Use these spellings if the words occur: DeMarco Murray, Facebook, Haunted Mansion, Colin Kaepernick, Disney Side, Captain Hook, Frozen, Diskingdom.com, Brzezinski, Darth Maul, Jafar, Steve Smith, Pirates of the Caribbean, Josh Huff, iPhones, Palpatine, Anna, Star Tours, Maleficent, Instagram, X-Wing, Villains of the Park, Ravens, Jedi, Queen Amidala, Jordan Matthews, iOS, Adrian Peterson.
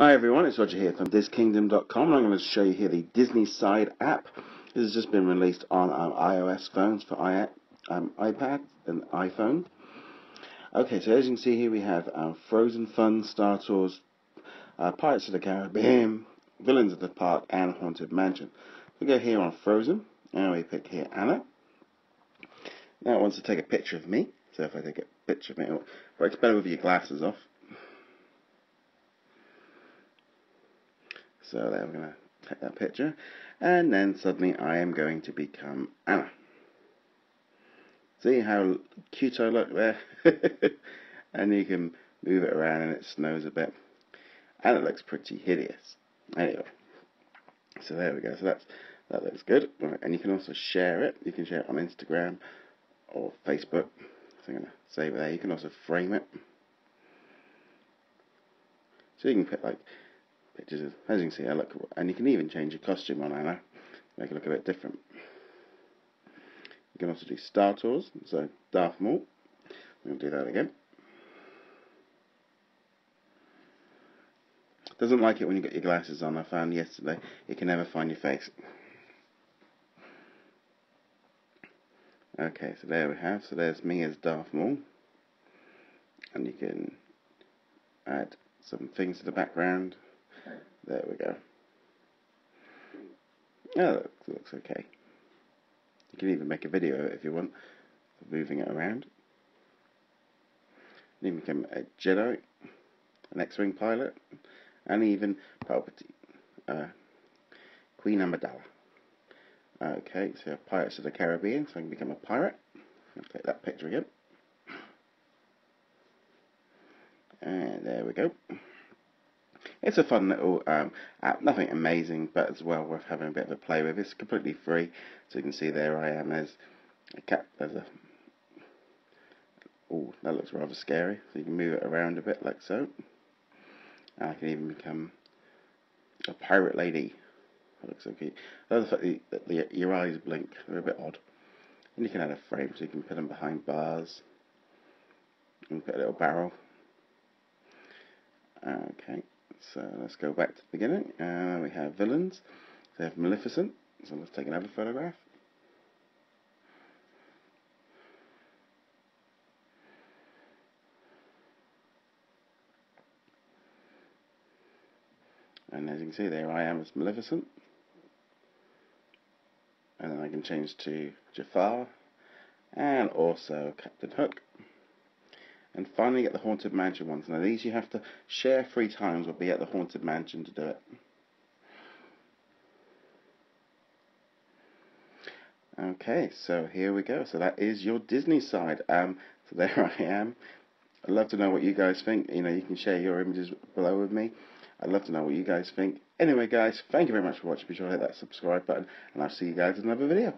Hi everyone, it's Roger here from Diskingdom.com, and I'm going to show you here the Disney Side app. This has just been released on iOS phones for iPad and iPhone. Okay, so as you can see here we have Frozen Fun, Star Tours, Pirates of the Caribbean, Villains of the Park, and Haunted Mansion. We go here on Frozen, and we pick here Anna. Now it wants to take a picture of me, so if I take a picture of me, it works better with your glasses off. So there, we're going to take that picture, and then suddenly I am going to become Anna. See how cute I look there? And you can move it around and it snows a bit. And it looks pretty hideous. Anyway, so there we go. So that looks good. Right, and you can also share it. You can share it on Instagram or Facebook. So I'm going to save it there. You can also frame it. So you can put like... As you can see, I look, and you can even change your costume on Anna, make it look a bit different. You can also do Star Tours, so Darth Maul. I'm going to do that again. Doesn't like it when you got your glasses on. I found yesterday you can never find your face. Okay, so there we have. So there's me as Darth Maul, and you can add some things to the background. There we go. Oh, that looks okay. You can even make a video of it if you want, moving it around. You can become a Jedi, an X-Wing pilot, and even Palpatine, Queen Amidala. Okay, so Pirates of the Caribbean, so I can become a pirate. I'll take that picture again. And there we go. It's a fun little app, nothing amazing, but it's well worth having a bit of a play with. It's completely free, so you can see there I am as a cat. Oh, that looks rather scary. So you can move it around a bit like so. And I can even become a pirate lady. That looks so cute. I love the fact that your eyes blink. They're a bit odd. And you can add a frame, so you can put them behind bars. And put a little barrel. Okay. So let's go back to the beginning. We have villains. We have Maleficent. So let's take another photograph. And as you can see, there I am as Maleficent. And then I can change to Jafar. And also Captain Hook. And finally get the Haunted Mansion ones. Now these you have to share 3 times or be at the Haunted Mansion to do it. Okay, so here we go. So that is your Disney Side. So there I am. I'd love to know what you guys think. You know, you can share your images below with me. I'd love to know what you guys think. Anyway guys, thank you very much for watching. Be sure to hit that subscribe button, and I'll see you guys in another video.